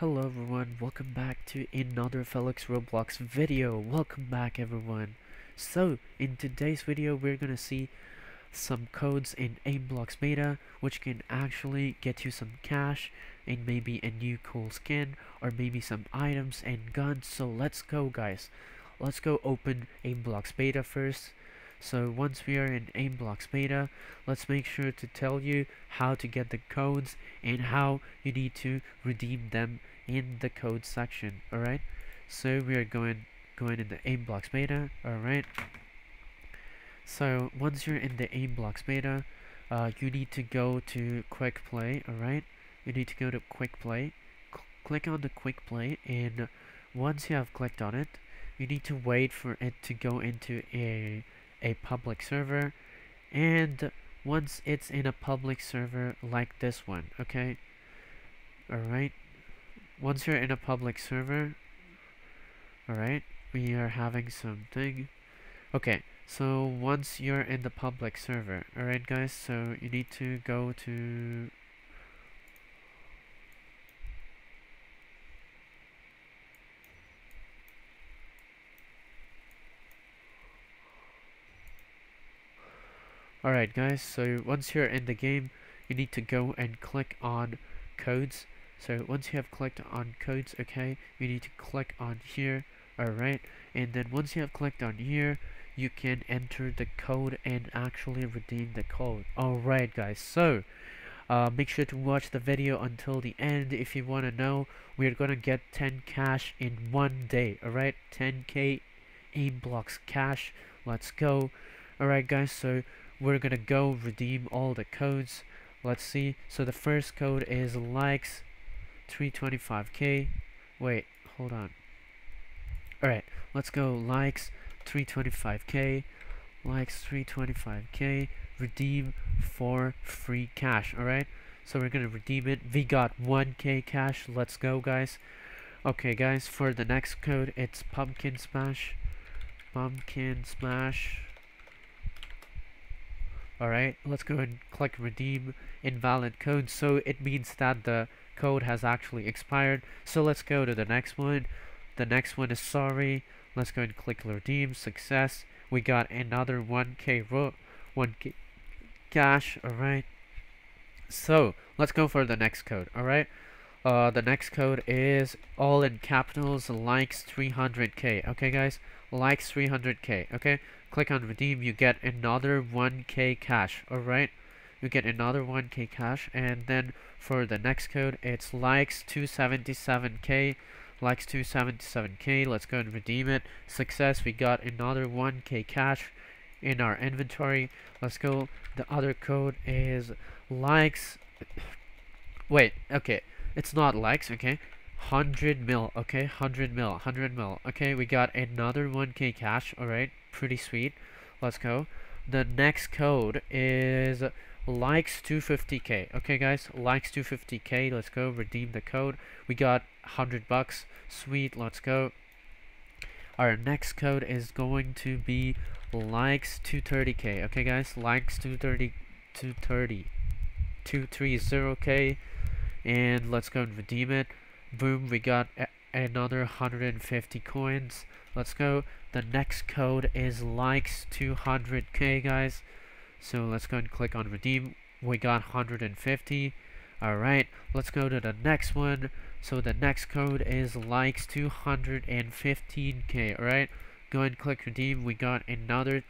Hello everyone, welcome back to another Felix Roblox video. Welcome back everyone. So in today's video we're gonna see some codes in AimBlox beta which can actually get you some cash and maybe a new cool skin or maybe some items and guns. So let's go guys, let's go open AimBlox beta first. So once we are in AimBlox beta, let's make sure to tell you how to get the codes and how you need to redeem them in the code section. Alright, so we are going in the AimBlox beta. Alright, so once you're in the AimBlox beta, you need to go to Quick Play. Alright, you need to go to Quick Play, click on the Quick Play, and once you have clicked on it, you need to wait for it to go into a public server. And once it's in a public server like this one, okay, alright, once you're in a public server, alright, we are having something. Okay, so once you're in the public server, alright guys, so you need to go to Alright guys, so once you're in the game, you need to go and click on codes. So once you have clicked on codes, okay, you need to click on here, alright, and then once you have clicked on here, you can enter the code and actually redeem the code. Alright guys, so make sure to watch the video until the end if you want to know. We're gonna get 10 cash in one day, alright, 10k AimBlox cash, let's go. Alright guys, so we're gonna go redeem all the codes. Let's see, so the first code is likes 325k, wait, hold on, alright, let's go likes 325k, likes 325k, redeem for free cash. Alright, so we're gonna redeem it. We got 1k cash, let's go guys. Okay guys, for the next code, it's pumpkin smash, pumpkin smash. Alright, let's go and click redeem invalid code, so it means that the code has actually expired. So let's go to the next one. The next one is sorry. Let's go and click redeem success. We got another 1k cash. Alright, so let's go for the next code. Alright, the next code is all in capitals likes 300k. Okay guys, likes 300k. Okay, click on redeem, you get another 1k cash. Alright, you get another 1k cash. And then for the next code, it's likes 277k, likes 277k. Let's go and redeem it success. We got another 1k cash in our inventory. Let's go, the other code is likes wait, okay, it's not likes, okay, 100 mil, okay, 100 mil, 100 mil. Okay, we got another 1k cash. Alright, pretty sweet, let's go. The next code is likes 250k. Okay guys, likes 250k, let's go redeem the code. We got 100 bucks, sweet, let's go. Our next code is going to be likes 230k. Okay guys, likes 230k, and let's go and redeem it. Boom, we got another 150 coins, let's go. The next code is likes 200k guys, so let's go and click on redeem. We got 150. Alright, let's go to the next one. So the next code is likes 215k. Alright, go and click redeem. We got another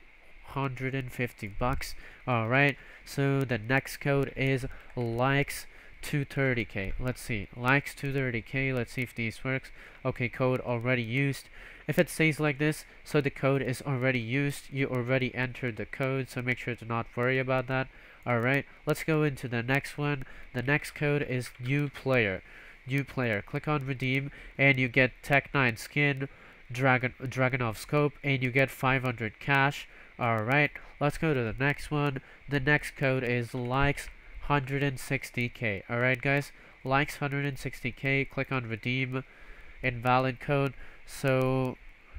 150 bucks. Alright, so the next code is likes 230k. Let's see, likes 230k, let's see if this works. Okay, code already used. If it stays like this, so the code is already used, you already entered the code, so make sure to not worry about that. Alright, let's go into the next one. The next code is new player, new player. Click on redeem and you get Tech 9 skin, Dragunov scope, and you get 500 cash. Alright, let's go to the next one. The next code is likes 160k. Alright guys, likes 160k, click on redeem invalid code, so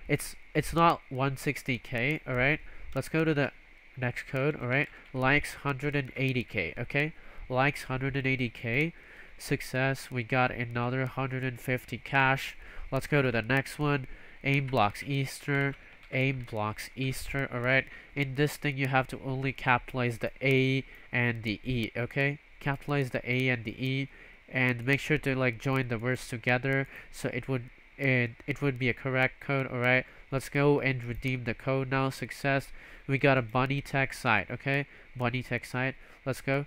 it's not 160k. Alright, let's go to the next code. Alright, likes 180k. Okay, likes 180k, Success. We got another 150 cash. Let's go to the next one. AimBlox Easter. AimBlox Easter. Alright. In this thing you have to only capitalize the A and the E. Okay. Capitalize the A and the E. And make sure to like join the words together so it would be a correct code. Alright, let's go and redeem the code now. Success. We got a bunny tech site. Okay, bunny tech site. Let's go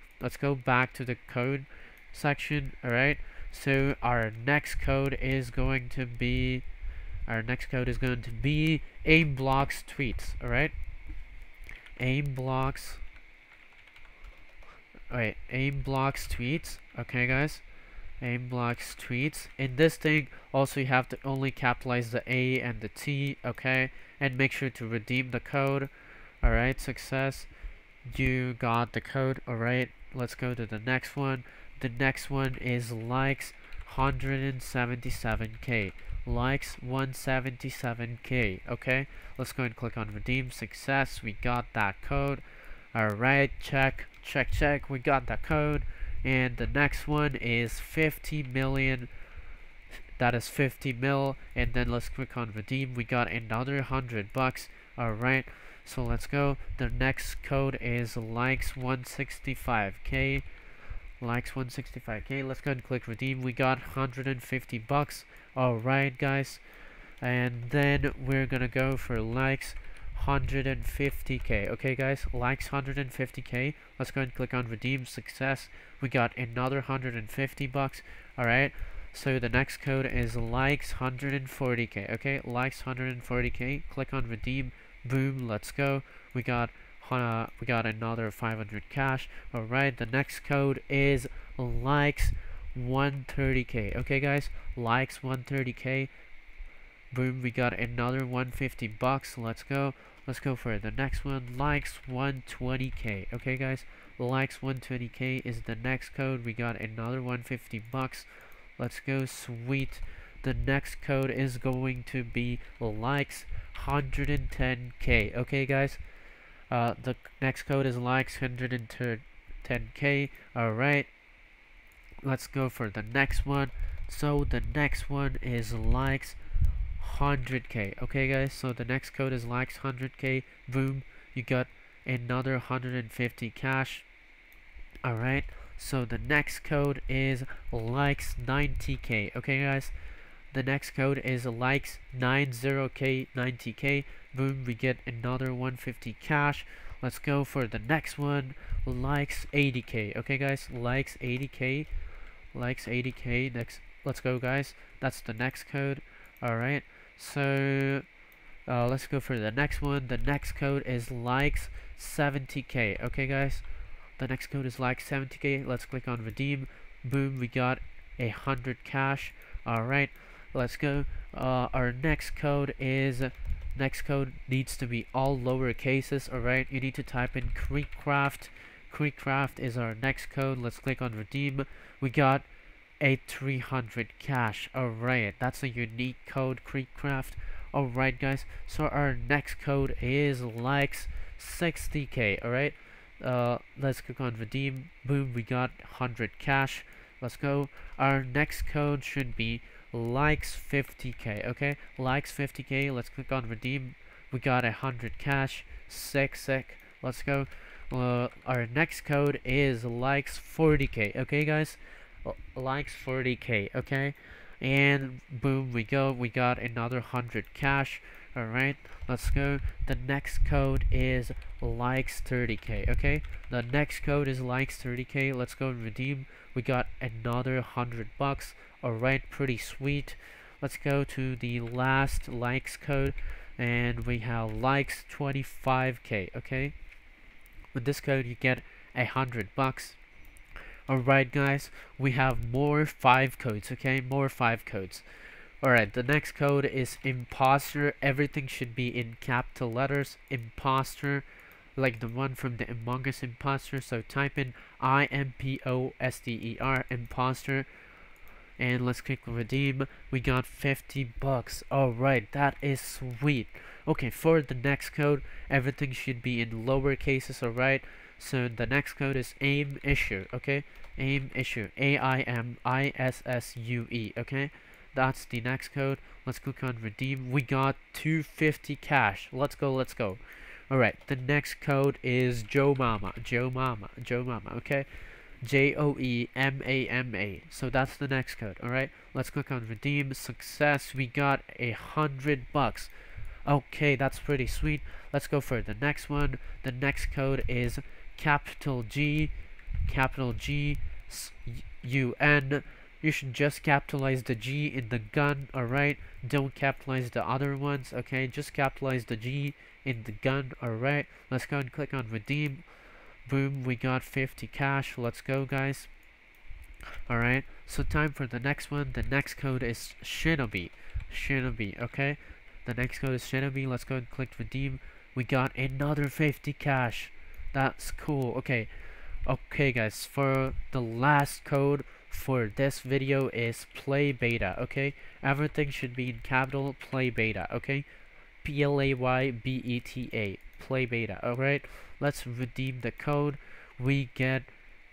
back to the code section. Alright, so our next code is going to be AimBlox tweets. Alright, AimBlox tweets. Okay guys, AimBlox tweets. In this thing also you have to only capitalize the A and the T. Okay, and make sure to redeem the code. Alright, success. You got the code. Alright, let's go to the next one. The next one is likes. 177k likes. 177k. okay, let's go and click on redeem. Success. We got that code. Alright, check. We got that code. And the next one is 50 million. That is 50 mil. And then let's click on redeem. We got another $100. Alright, so let's go. The next code is likes 165k. Likes 165k. Let's go and click redeem. We got $150. Alright guys, and then we're gonna go for likes 150k. Okay guys, likes 150k. Let's go and click on redeem. Success. We got another $150. Alright, so the next code is likes 140k. Okay, likes 140k. Click on redeem. Boom, let's go. We got another 500 cash. Alright, the next code is likes 130k. Okay guys, likes 130k. Boom, we got another $150. Let's go for the next one. Likes 120k. Okay guys, likes 120k is the next code. We got another $150. Let's go. Sweet. The next code is going to be likes 110k. Okay guys, the next code is likes 110k. Alright, let's go for the next one. So the next one is likes 100k. Okay guys, so the next code is likes 100k. Boom, you got another 150 cash. Alright, so the next code is likes 90k. Okay guys, the next code is likes 90k. Boom, we get another 150 cash. Let's go for the next one. Likes 80k. Okay guys, likes 80k. Likes 80k. Next, let's go guys, that's the next code. Alright, so let's go for the next one. The next code is likes 70k. Okay guys, the next code is likes 70k. Let's click on redeem. Boom, we got 100 cash. Alright, let's go. Our next code needs to be all lower cases. Alright, you need to type in KreekCraft. KreekCraft is our next code. Let's click on redeem. We got a 300 cash. Alright, that's a unique code, KreekCraft. Alright guys, so our next code is likes 60k. Alright, let's click on redeem. Boom, we got 100 cash. Let's go. Our next code should be likes 50k. Okay, likes 50k. Let's click on redeem. We got 100 cash. Sick. Let's go. Our next code is likes 40k. Okay guys, likes 40k. okay, and boom, we got another 100 cash. Alright, let's go. The next code is likes 30k. okay, the next code is likes 30k. Let's go and redeem. We got another $100. Alright, pretty sweet. Let's go to the last likes code, and we have likes 25k. okay, with this code you get $100. Alright guys, we have more 5 codes. Okay, more 5 codes. Alright, the next code is imposter. Everything should be in capital letters. Imposter, like the one from the Among Us imposter. So type in IMPOSTER, imposter, and let's click redeem. We got $50. Alright, that is sweet. Okay, for the next code everything should be in lower cases. Alright, so the next code is aim issue. Okay, aim issue, AIMISSUE. Okay, that's the next code. Let's click on redeem. We got 250 cash. Let's go. All right, the next code is Joe Mama. Okay, JOEMAMA. So that's the next code. All right, let's click on redeem. Success. We got $100. Okay, that's pretty sweet. Let's go for the next one. The next code is capital G UN. You should just capitalize the G in the gun. All right, don't capitalize the other ones. Okay, just capitalize the G in the gun. All right, let's go and click on redeem. Boom, we got 50 cash. Let's go, guys. All right, so time for the next one. The next code is Shinobi. Okay, the next code is Shinobi. Let's go and click redeem. We got another 50 cash. That's cool. Okay guys, for the last code for this video is play beta. Okay, everything should be in capital, play beta. Okay, PLAYBETA, play beta. All right, let's redeem the code. We get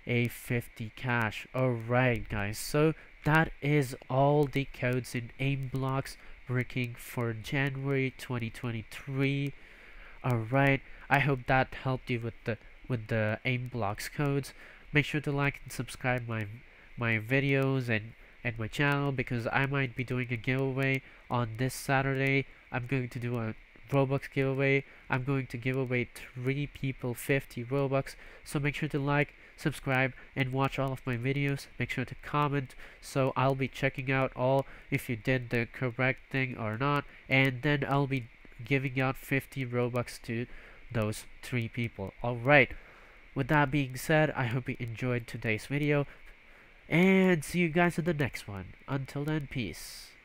a 50 cash. All right guys, so that is all the codes in AimBlox working for January 2023. All right, I hope that helped you with the AimBlox codes. Make sure to like and subscribe my videos and my channel, because I might be doing a giveaway on this Saturday. I'm going to do a Robux giveaway. I'm going to give away 3 people 50 Robux. So make sure to like, subscribe, and watch all of my videos. Make sure to comment, so I'll be checking out all if you did the correct thing or not, and then I'll be giving out 50 Robux to those 3 people. Alright, with that being said, I hope you enjoyed today's video, and see you guys in the next one. Until then, peace.